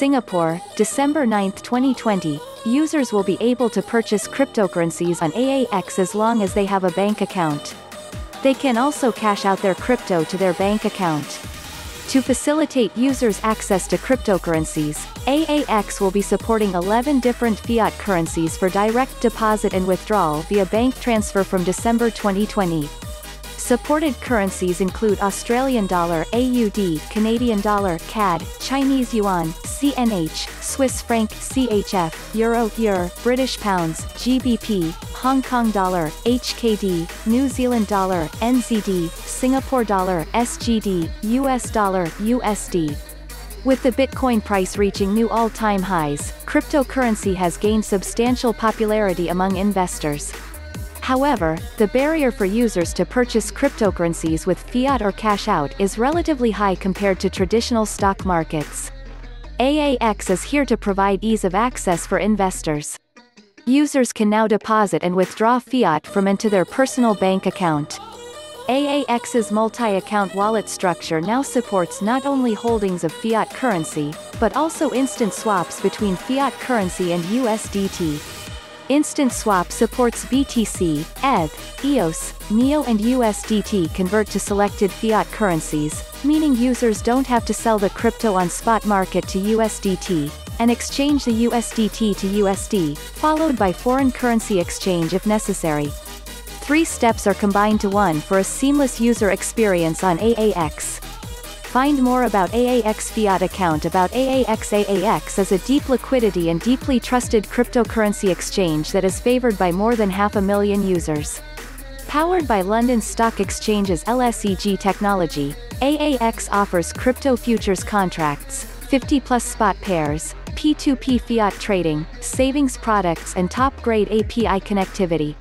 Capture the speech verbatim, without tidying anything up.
Singapore, December ninth twenty twenty, users will be able to purchase cryptocurrencies on A A X as long as they have a bank account. They can also cash out their crypto to their bank account. To facilitate users' access to cryptocurrencies, A A X will be supporting eleven different fiat currencies for direct deposit and withdrawal via bank transfer from December twenty twenty. Supported currencies include Australian dollar A U D, Canadian dollar C A D, Chinese yuan C N H, Swiss franc C H F, euro E U R, British pounds G B P, Hong Kong dollar H K D, New Zealand dollar N Z D, Singapore dollar S G D, U S dollar U S D. With the Bitcoin price reaching new all-time highs, cryptocurrency has gained substantial popularity among investors. However, the barrier for users to purchase cryptocurrencies with fiat or cash out is relatively high compared to traditional stock markets. A A X is here to provide ease of access for investors. Users can now deposit and withdraw fiat from and to their personal bank account. A A X's multi-account wallet structure now supports not only holdings of fiat currency, but also instant swaps between fiat currency and U S D T. Instant Swap supports B T C, E T H, E O S, NEO and U S D T convert to selected fiat currencies, meaning users don't have to sell the crypto on spot market to U S D T, and exchange the U S D T to U S D, followed by foreign currency exchange if necessary. Three steps are combined to one for a seamless user experience on A A X. Find more about A A X Fiat Account. About A A X. A A X is a deep liquidity and deeply trusted cryptocurrency exchange that is favored by more than half a million users. Powered by London Stock Exchange's L S E G technology, A A X offers crypto futures contracts, fifty plus spot pairs, P two P fiat trading, savings products and top-grade A P I connectivity.